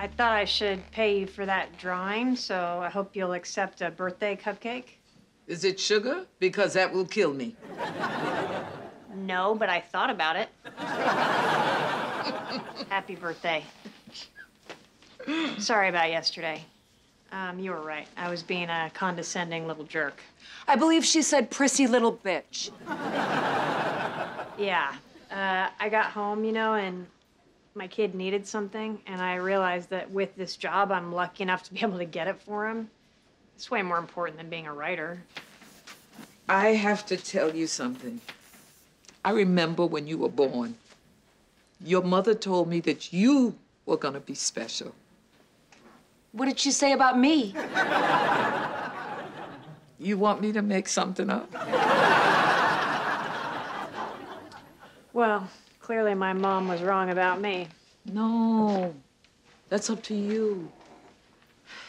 I thought I should pay you for that drawing, so I hope you'll accept a birthday cupcake. Is it sugar? Because that will kill me. No, but I thought about it. Happy birthday. Sorry about yesterday. You were right. I was being a condescending little jerk. I believe she said prissy little bitch. Yeah. I got home, you know, and my kid needed something, and I realized that with this job, I'm lucky enough to be able to get it for him. It's way more important than being a writer. I have to tell you something. I remember when you were born. Your mother told me that you were gonna be special. What did she say about me? You want me to make something up? Well, clearly my mom was wrong about me. No, that's up to you.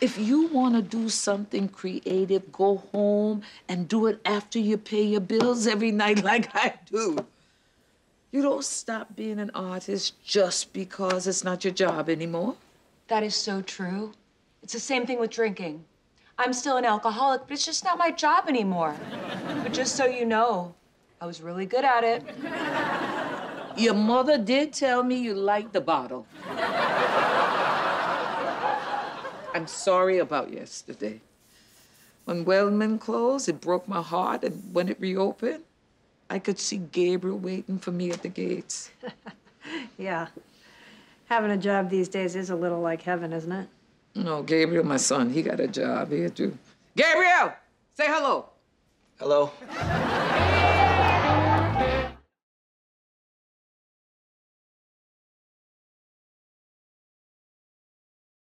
If you want to do something creative, go home and do it after you pay your bills every night like I do. You don't stop being an artist just because it's not your job anymore. That is so true. It's the same thing with drinking. I'm still an alcoholic, but it's just not my job anymore. But just so you know, I was really good at it. Your mother did tell me you liked the bottle. I'm sorry about yesterday. When Wellman closed, it broke my heart, and when it reopened, I could see Gabriel waiting for me at the gates. Yeah. Having a job these days is a little like heaven, isn't it? No, Gabriel, my son, he got a job here, too. Gabriel! Say hello. Hello.